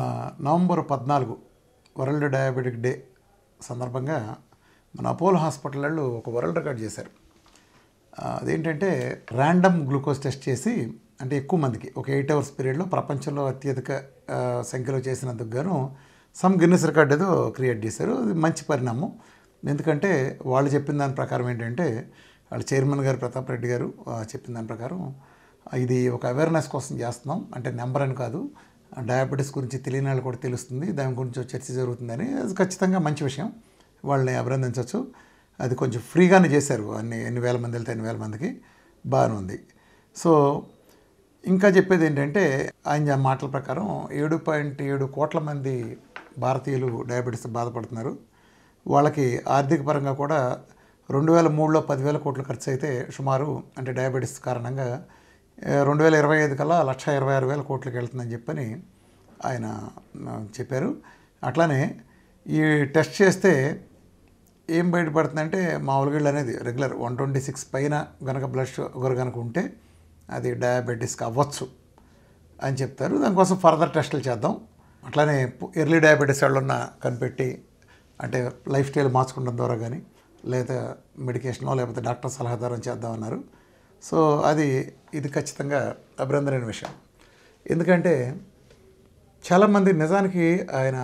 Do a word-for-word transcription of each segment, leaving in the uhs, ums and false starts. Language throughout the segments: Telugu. మొన్న నవంబర్ పద్నాలుగు వరల్డ్ డయాబెటిక్ డే సందర్భంగా మన అపోలో హాస్పిటల్ వాళ్ళు ఒక వరల్డ్ రికార్డ్ చేశారు. అదేంటంటే ర్యాండమ్ గ్లూకోజ్ టెస్ట్ చేసి, అంటే ఎక్కువ మందికి ఒక ఎయిట్ అవర్స్ పీరియడ్లో ప్రపంచంలో అత్యధిక సంఖ్యలో చేసినందుకు గాను సమ్ గిన్నెస్ రికార్డ్ ఏదో క్రియేట్ చేశారు. అది మంచి పరిణామం. ఎందుకంటే వాళ్ళు చెప్పిన దాని ప్రకారం ఏంటంటే, వాళ్ళు చైర్మన్ గారు ప్రతాప్ రెడ్డి గారు చెప్పిన దాని ప్రకారం ఇది ఒక అవేర్నెస్ కోసం చేస్తున్నాం, అంటే నెంబర్ అని కాదు, డయాబెటీస్ గురించి తెలియని వాళ్ళు కూడా తెలుస్తుంది, దాని గురించి చర్చ జరుగుతుందని. అది ఖచ్చితంగా మంచి విషయం, వాళ్ళని అభినందించవచ్చు. అది కొంచెం ఫ్రీగానే చేశారు, అన్ని ఎన్ని వేల మంది వెళ్తే ఎన్ని వేల మందికి బాగానే ఉంది. సో ఇంకా చెప్పేది ఏంటంటే, ఆయన మాటల ప్రకారం ఏడు పాయింట్ ఏడు కోట్ల మంది భారతీయులు డయాబెటీస్ బాధపడుతున్నారు. వాళ్ళకి ఆర్థిక పరంగా కూడా రెండు వేల మూడులో పదివేల కోట్లు ఖర్చు అయితే సుమారు, అంటే డయాబెటీస్ కారణంగా రెండు వేల ఇరవై ఐదు కల్లా లక్ష ఇరవై ఆరు వేల కోట్లకి వెళ్తుందని చెప్పని ఆయన చెప్పారు. అట్లానే ఈ టెస్ట్ చేస్తే ఏం బయటపడుతుందంటే, మామూలుగా అనేది రెగ్యులర్ వన్ ట్వంటీ సిక్స్ పైన కనుక బ్లడ్ షుగర్ కనుక ఉంటే అది డయాబెటీస్కి అవ్వచ్చు అని చెప్తారు. దానికోసం ఫర్దర్ టెస్టులు చేద్దాం. అట్లానే ఎర్లీ డయాబెటీస్ వాళ్ళు ఉన్న కనిపెట్టి, అంటే లైఫ్ స్టైల్ మార్చుకోవడం ద్వారా కానీ, లేదా మెడికేషనో లేకపోతే డాక్టర్ సలహా ద్వారా చేద్దామన్నారు. సో అది ఇది ఖచ్చితంగా అభినందనీయ విషయం. ఎందుకంటే చాలామంది నిజానికి ఆయన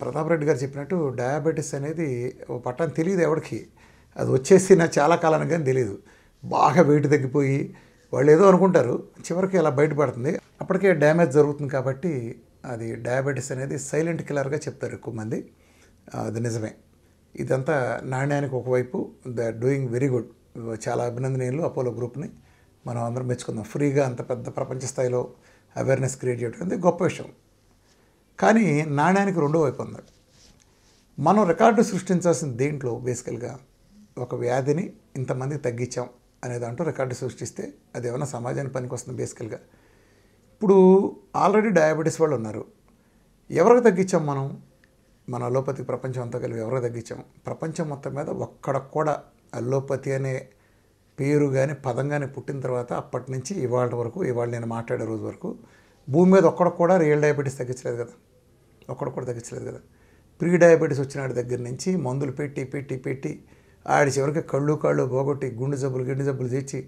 ప్రతాప్ రెడ్డి గారు చెప్పినట్టు డయాబెటీస్ అనేది ఓ పట్టం తెలియదు ఎవరికి, అది వచ్చేసిన చాలా కాలానికి కానీ తెలియదు. బాగా వెయిట్ తగ్గిపోయి వాళ్ళు ఏదో అనుకుంటారు, చివరికి ఇలా బయటపడుతుంది. అప్పటికే డ్యామేజ్ జరుగుతుంది కాబట్టి అది డయాబెటీస్ అనేది సైలెంట్ కిల్లర్గా చెప్తారు ఎక్కువ మంది. అది నిజమే. ఇదంతా నాణ్యానికి ఒకవైపు. They are doing very good. చాలా అభినందనీయులు అపోలో గ్రూప్ని మనం అందరం మెచ్చుకుందాం. ఫ్రీగా అంత పెద్ద ప్రపంచ స్థాయిలో అవేర్నెస్ క్రియేట్ చేయడం అనేది గొప్ప విషయం. కానీ నాణ్యానికి రెండో వైపు ఉంది. మనం రికార్డు సృష్టించాల్సిన దేంట్లో బేసికల్గా ఒక వ్యాధిని ఇంతమంది తగ్గించాం అనే దాంట్లో రికార్డు సృష్టిస్తే అది ఏమైనా సమాజానికి పనికి వస్తుంది బేసికల్గా. ఇప్పుడు ఆల్రెడీ డయాబెటీస్ వాళ్ళు ఉన్నారు, ఎవరికి తగ్గించాం మనం? మన అలోపతి ప్రపంచం అంతా కలిపి ఎవరికి తగ్గించాం? ప్రపంచం మొత్తం మీద ఒక్కడ కూడా అల్లోపతి అనే పేరు కానీ పదం కానీ పుట్టిన తర్వాత అప్పటి నుంచి ఇవాళ వరకు, ఇవాళ నేను మాట్లాడే రోజు వరకు భూమి మీద ఒక్కడ కూడా రియల్ డయాబెటీస్ తగ్గించలేదు కదా, ఒక్కడ కూడా తగ్గించలేదు కదా. ప్రీ డయాబెటీస్ వచ్చినాడు దగ్గర నుంచి మందులు పెట్టి పెట్టి పెట్టి ఆడి చివరికి కళ్ళు కాళ్ళు పోగొట్టి గుండె జబ్బులు గిండె జబ్బులు తెచ్చి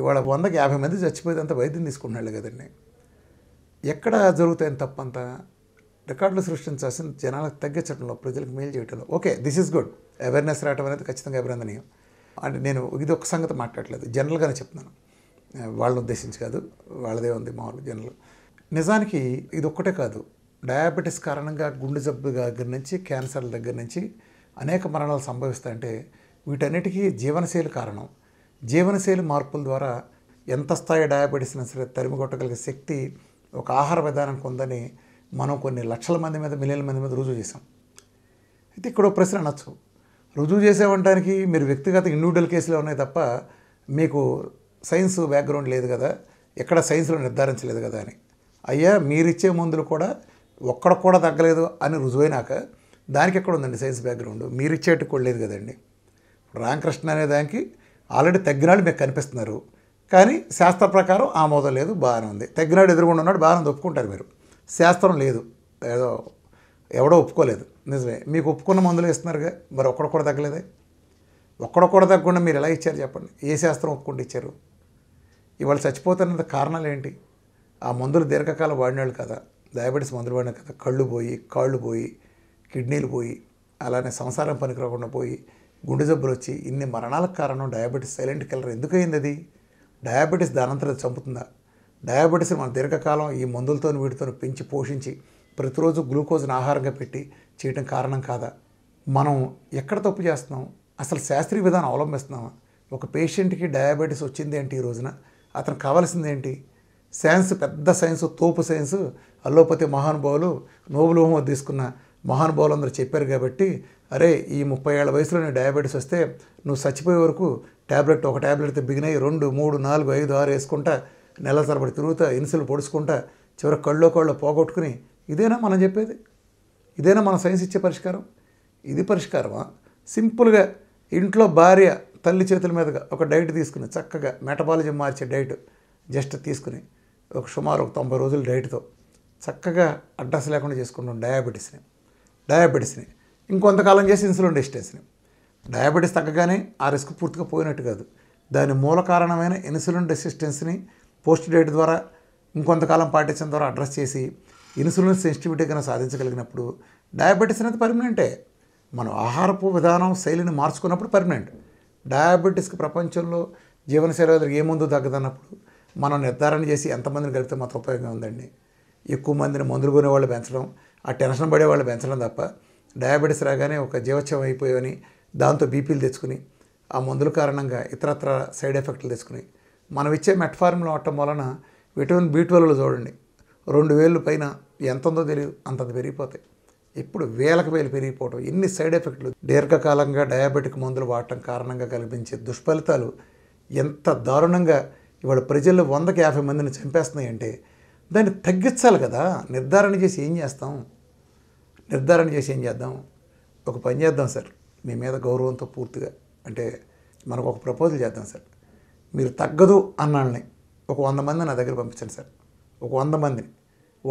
ఇవాళ వందకి యాభై మంది చచ్చిపోయేదంత వైద్యం తీసుకున్నాడు కదండి. ఎక్కడ జరుగుతాయని తప్పంతా రికార్డులు సృష్టించాల్సిన జనాలకు తగ్గించడంలో, ప్రజలకు మేలు చేయడంలో. Okay, this is good. Awareness రావడం అనేది ఖచ్చితంగా అభినందనీయం. అంటే నేను ఇది ఒక సంగతి మాట్లాడలేదు, జనరల్గానే చెప్తున్నాను, వాళ్ళని ఉద్దేశించి కాదు, వాళ్ళదే ఉంది మామూలు జనరల్. నిజానికి ఇది ఒక్కటే కాదు, డయాబెటీస్ కారణంగా గుండె జబ్బు దగ్గర నుంచి క్యాన్సర్ల దగ్గర నుంచి అనేక మరణాలు సంభవిస్తాయంటే వీటన్నిటికీ జీవనశైలి కారణం. జీవనశైలి మార్పుల ద్వారా ఎంత స్థాయి డయాబెటీస్ని సరే తరిమిగొట్టగలిగే శక్తి ఒక ఆహార విధానానికి ఉందని మనం కొన్ని లక్షల మంది మీద మిలియన్ల మంది మీద రుజువు చేసాం. అయితే ఇక్కడ ప్రశ్న అనొచ్చు, రుజువు చేసేవటానికి మీరు వ్యక్తిగత ఇండివిడ్యువల్ కేసులు ఉన్నాయి తప్ప మీకు సైన్స్ బ్యాక్గ్రౌండ్ లేదు కదా, ఎక్కడ సైన్స్లో నిర్ధారించలేదు కదా అని. అయ్యా మీరిచ్చే మందులు కూడా ఒక్కడ కూడా తగ్గలేదు అని రుజువైనాక దానికి ఎక్కడ ఉందండి సైన్స్ బ్యాక్గ్రౌండ్? మీరిచ్చేటి కూడా లేదు కదండి. రామకృష్ణ అనే దానికి ఆల్రెడీ తగ్గినాడు మీకు కనిపిస్తున్నారు, కానీ శాస్త్ర ప్రకారం ఆమోదం లేదు, బాగానే ఉంది. తగ్గినాడు ఎదురుగుండా ఉన్నాడు, బాగానే ఉంది ఒప్పుకుంటారు మీరు. శాస్త్రం లేదు, ఏదో ఎవడో ఒప్పుకోలేదు, నిజమే. మీకు ఒప్పుకున్న మందులు ఇస్తున్నారుగా, మరి ఒక్కడ కూడా తగ్గలేదే. ఒక్కడ కూడా తగ్గకుండా మీరు ఎలా ఇచ్చారు చెప్పండి? ఏ శాస్త్రం ఒప్పుకుంటూ ఇచ్చారు? ఇవాళ చచ్చిపోతున్న కారణాలు ఏంటి? ఆ మందులు దీర్ఘకాలం వాడినాళ్ళు కదా, డయాబెటీస్ మందులు వాడినారు కదా. కళ్ళు పోయి, కాళ్ళు పోయి, కిడ్నీలు పోయి, అలానే సంసారం పనికి రాకుండా పోయి, గుండె జబ్బులు వచ్చి ఇన్ని మరణాలకు కారణం డయాబెటీస్ సైలెంట్ కిల్లర్. ఎందుకు అయింది అది? డయాబెటీస్ దానంతరం చంపుతుందా? డయాబెటీస్ మనం దీర్ఘకాలం ఈ మందులతో వీటితో పెంచి పోషించి ప్రతిరోజు గ్లూకోజ్ని ఆహారంగా పెట్టి చేయటం కారణం కాదా? మనం ఎక్కడ తప్పు చేస్తున్నాం? అసలు శాస్త్రీయ విధానం అవలంబిస్తున్నామా? ఒక పేషెంట్కి డయాబెటీస్ వచ్చింది ఏంటి ఈ రోజున, అతను కావాల్సింది ఏంటి? సైన్స్, పెద్ద సైన్స్, తోపు సైన్స్, అల్లోపతి మహానుభావులు నోబెల్ బహుమతి తీసుకున్న మహానుభావులు అందరూ చెప్పారు కాబట్టి, అరే ఈ ముప్పై ఏళ్ళ వయసులో నీ డయాబెటీస్ వస్తే నువ్వు చచ్చిపోయే వరకు ట్యాబ్లెట్, ఒక ట్యాబ్లెట్ బిగినాయి రెండు మూడు నాలుగు ఐదు ఆరు వేసుకుంటా నెల సరబడి తిరుగుతా ఇన్సులు పొడుచుకుంటా చివరి కళ్ళో కళ్ళు పోగొట్టుకుని, ఇదేనా మనం చెప్పేది? ఇదేనా మనం సైన్స్ ఇచ్చే పరిష్కారం? ఇది పరిష్కారమా? సింపుల్గా ఇంట్లో భార్య తల్లి చేతుల మీదుగా ఒక డైట్ తీసుకుని చక్కగా మెటబాలిజం మార్చే డైట్ జస్ట్ తీసుకుని ఒక సుమారు ఒక తొంభై రోజుల డైట్తో చక్కగా అడ్రస్ లేకుండా చేసుకుంటున్నాం డయాబెటిస్ని డయాబెటిస్ని ఇంకొంతకాలం చేసి ఇన్సులిన్ రెసిస్టెన్స్ని. డయాబెటిస్ తగ్గగానే ఆ రిస్క్ పూర్తిగా పోయినట్టు కాదు, దాని మూల కారణమైన ఇన్సులిన్ రెసిస్టెన్స్ని పోస్ట్ డైట్ ద్వారా ఇంకొంతకాలం పాటించడం ద్వారా అడ్రస్ చేసి ఇన్సులిన్ సెన్సిటివిటీ కన్నా సాధించగలిగినప్పుడు డయాబెటిస్ అనేది పర్మనెంటే. మనం ఆహారపు విధానం శైలిని మార్చుకున్నప్పుడు పర్మనెంట్. డయాబెటిస్కి ప్రపంచంలో జీవనశైలి ఏ మందు తగ్గదన్నప్పుడు మనం నిర్ధారణ చేసి ఎంతమందిని కలిపితే మాత్రం ఉపయోగం ఉందండి. ఎక్కువ మందిని మందులు కొనేవాళ్ళు పెంచడం, ఆ టెన్షన్ పడేవాళ్ళు పెంచడం తప్ప డయాబెటిస్ రాగానే ఒక జీవోత్సవం అయిపోయామని దాంతో బీపీలు తెచ్చుకుని ఆ మందుల కారణంగా ఇతరత్ర సైడ్ ఎఫెక్ట్లు తెచ్చుకుని మనం ఇచ్చే మెట్ఫార్మిన్ వాడటం వలన విటమిన్ బి ట్వెల్వ్లు చూడండి రెండు వేలు పైన ఎంత ఉందో తెలియదు అంతంత పెరిగిపోతాయి. ఇప్పుడు వేలకు వేలు పెరిగిపోవడం, ఎన్ని సైడ్ ఎఫెక్ట్లు దీర్ఘకాలంగా డయాబెటిక్ మందులు వాడటం కారణంగా కల్పించే దుష్ఫలితాలు ఎంత దారుణంగా ఇవాళ ప్రజలు వందకి యాభై మందిని చంపేస్తున్నాయి అంటే దాన్ని తగ్గించాలి కదా. నిర్ధారణ చేసి ఏం చేస్తాం నిర్ధారణ చేసి ఏం చేద్దాం ఒక పని చేద్దాం సార్, మీ మీద గౌరవంతో పూర్తిగా అంటే మనకు ఒక ప్రపోజల్ చేద్దాం సార్, మీరు తగ్గదు అన్నాళ్ళని ఒక వంద మందిని నా దగ్గర పంపించండి సార్. ఒక వంద మందిని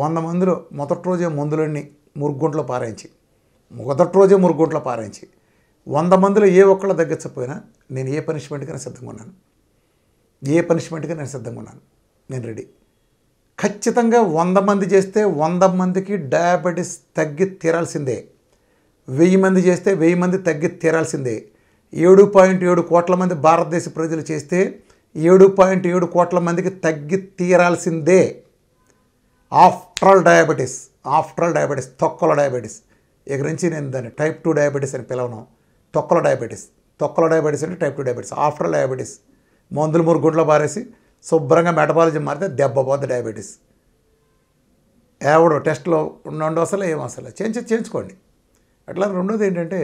వంద మందిలో మొదటి రోజే మందులన్నీ మురుగుంట్లో పారాయించి మొదటి రోజే మురుగుంట్లో పారాయించి వంద మందిలో ఏ ఒక్కళ్ళు తగ్గకపోయినా నేను ఏ పనిష్మెంట్కైనా సిద్ధంగా ఉన్నాను ఏ పనిష్మెంట్గా నేను సిద్ధంగా ఉన్నాను నేను రెడీ. ఖచ్చితంగా వంద మంది చేస్తే వంద మందికి డయాబెటీస్ తగ్గి తీరాల్సిందే, వెయ్యి మంది చేస్తే వెయ్యి మంది తగ్గి తీరాల్సిందే. ఏడు పాయింట్ ఏడు కోట్ల మంది భారతదేశ ప్రజలు చేస్తే ఏడు పాయింట్ ఏడు కోట్ల మందికి తగ్గి తీరాల్సిందే. After all diabetes after all diabetes తొక్కల డయాబెటీస్. ఇక నుంచి నేను దాన్ని టైప్ టూ డయాబెటీస్ అని పిలవను, తొక్కల డయాబెటీస్ తొక్కల డయాబెటీస్ అంటే type two diabetes. After all diabetes మందులు మూడు గుండ్లో పారేసి శుభ్రంగా మెటబాలజీ మారితే దెబ్బపోద్ది డయాబెటీస్. ఎవడో టెస్ట్లో ఉండండి అసలు ఏం అసలు చేయించి చేయించుకోండి. అట్లా రెండోది ఏంటంటే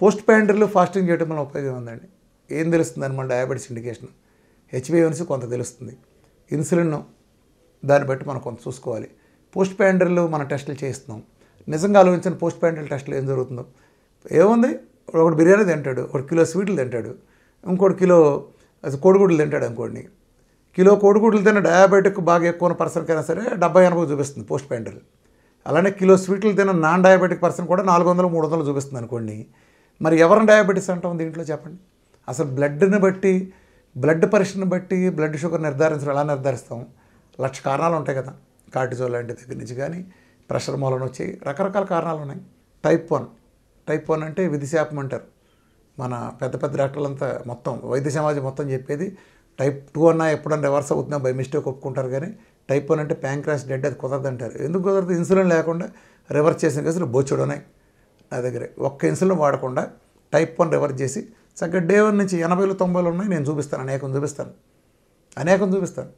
పోస్ట్ ప్యాండరీలో ఫాస్టింగ్ చేయడం వల్ల ఉపయోగం ఉందండి. ఏం తెలుస్తుంది అనమాట డయాబెటీస్ ఇండికేషన్ హెచ్బీవన్సీ కొంత తెలుస్తుంది, ఇన్సులిన్ దాన్ని బట్టి మనం కొంత చూసుకోవాలి. పోస్ట్ ప్యాండరీలో మనం టెస్టులు చేయిస్తున్నాం, నిజంగా ఆలోచించిన పోస్ట్ ప్యాండరీ టెస్టులు ఏం జరుగుతుందో. ఏముంది, ఒకటి బిర్యానీ తింటాడు, ఒకటి కిలో స్వీట్లు తింటాడు, ఇంకోటి కిలో అది కోడిగుడ్లు తింటాడు అనుకోండి. కిలో కోడిగుడ్లు తిన్న డయాబెటిక్ బాగా ఎక్కువ పర్సన్కైనా సరే డెబ్బై ఎనభై చూపిస్తుంది పోస్ట్ ప్యాండరీ. అలానే కిలో స్వీట్లు తిన్న నాన్ డయాబెటిక్ పర్సన్ కూడా నాలుగు వందలు మూడు వందలు చూపిస్తుంది అనుకోండి. మరి ఎవరిని డయాబెటీస్ అంటాం దీంట్లో చెప్పండి? అసలు బ్లడ్ని బట్టి బ్లడ్ పరీక్షను బట్టి బ్లడ్ షుగర్ నిర్ధారించడం ఎలా నిర్ధారిస్తాం? లక్ష కారణాలు ఉంటాయి కదా, కార్టిజోల్ లాంటి దగ్గర నుంచి కానీ ప్రెషర్ మూలన వచ్చి రకరకాల కారణాలు ఉన్నాయి. టైప్ వన్ టైప్ వన్ అంటే విధిశాపం అంటారు. మన పెద్ద పెద్ద డాక్టర్లంతా మొత్తం వైద్య సమాజం మొత్తం చెప్పేది టైప్ టూ అన్నా ఎప్పుడన్నా రివర్స్ అవుతున్నా బై మిస్టేక్ ఒప్పుకుంటారు, కానీ టైప్ వన్ అంటే ప్యాంక్రాస్ డెడ్, అది కుదరదు అంటారు. ఎందుకు కుదరదు? ఇన్సులిన్ లేకుండా రివర్స్ చేసిన కేసులు బోచుడు ఉన్నాయి నా దగ్గర. ఒక్క ఇన్సులిన్ వాడకుండా టైప్ వన్ రివర్స్ చేసి చక్కగా డే వన్ నుంచి ఎనభైలు తొంభైలు ఉన్నాయి నేను చూపిస్తాను, అనేకం చూపిస్తాను అనేకం చూపిస్తాను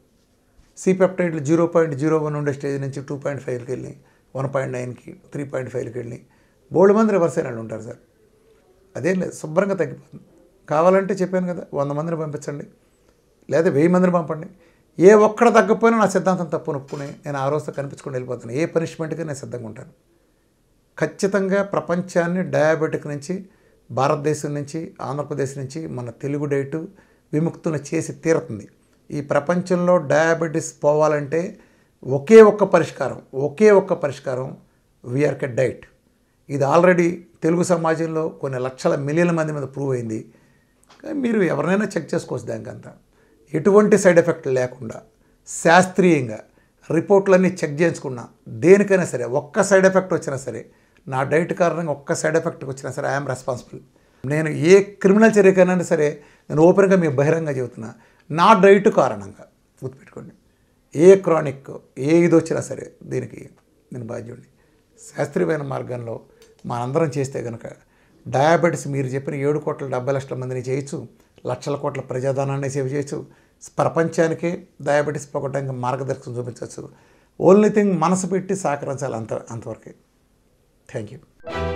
సిపెప్టైడ్లు జీరో పాయింట్ జీరో వన్ ఉండే స్టేజ్ నుంచి టూ పాయింట్ ఫైవ్కి వెళ్ళి వన్ పాయింట్ నైన్కి త్రీ పాయింట్ ఫైవ్కి వెళ్ళి బోల్డ్ మంది రివర్స్ అయిన వాళ్ళు ఉంటారు సార్. అదేం లేదు, శుభ్రంగా తగ్గిపోతుంది. కావాలంటే చెప్పాను కదా వంద మందిని పంపించండి లేదా వెయ్యి మందిని పంపండి. ఏ ఒక్కడ తగ్గకపోయినా నా సిద్ధాంతం తప్పు నొప్పుకుని నేను ఆ రోజుతో కనిపించుకుని వెళ్ళిపోతాను, ఏ పనిష్మెంట్కి నేను సిద్ధంగా ఉంటాను. ఖచ్చితంగా ప్రపంచాన్ని డయాబెటిక్ నుంచి భారతదేశం నుంచి ఆంధ్రప్రదేశ్ నుంచి మన తెలుగు డైటు విముక్తులను చేసి తీరుతుంది. ఈ ప్రపంచంలో డయాబెటీస్ పోవాలంటే ఒకే ఒక్క పరిష్కారం ఒకే ఒక్క పరిష్కారం వీఆర్కే డైట్. ఇది ఆల్రెడీ తెలుగు సమాజంలో కొన్ని లక్షల మిలియన్ల మంది మీద ప్రూవ్ అయింది. మీరు ఎవరినైనా చెక్ చేసుకోవచ్చు దానికంతా ఎటువంటి సైడ్ ఎఫెక్ట్ లేకుండా శాస్త్రీయంగా రిపోర్ట్లన్నీ చెక్ చేయించుకున్నా దేనికైనా సరే ఒక్క సైడ్ ఎఫెక్ట్ వచ్చినా సరే నా డైట్ కారణంగా ఒక్క సైడ్ ఎఫెక్ట్కి వచ్చినా సరే ఐఎమ్ రెస్పాన్సిబుల్. నేను ఏ క్రిమినల్ చర్యకైనా సరే నేను ఓపెన్గా మీకు బహిరంగంగా చెబుతున్నా, నా డైట్ కారణంగా. గుర్తుపెట్టుకోండి, ఏ క్రానిక్ ఏ ఇది వచ్చినా సరే దీనికి నేను బాధ్యుడిని. శాస్త్రీయమైన మార్గంలో మనందరం చేస్తే కనుక డయాబెటీస్ మీరు చెప్పిన ఏడు కోట్ల డెబ్బై లక్షల మందిని చేయొచ్చు, లక్షల కోట్ల ప్రజాధనాన్ని సేవ్ చేయొచ్చు, ప్రపంచానికే డయాబెటీస్ పోగొట్టడానికి మార్గదర్శకం చూపించవచ్చు. ఓన్లీ థింగ్ మనసు పెట్టి సహకరించాలి అంత అంతవరకే. Thank you.